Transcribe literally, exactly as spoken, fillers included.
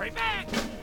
right back!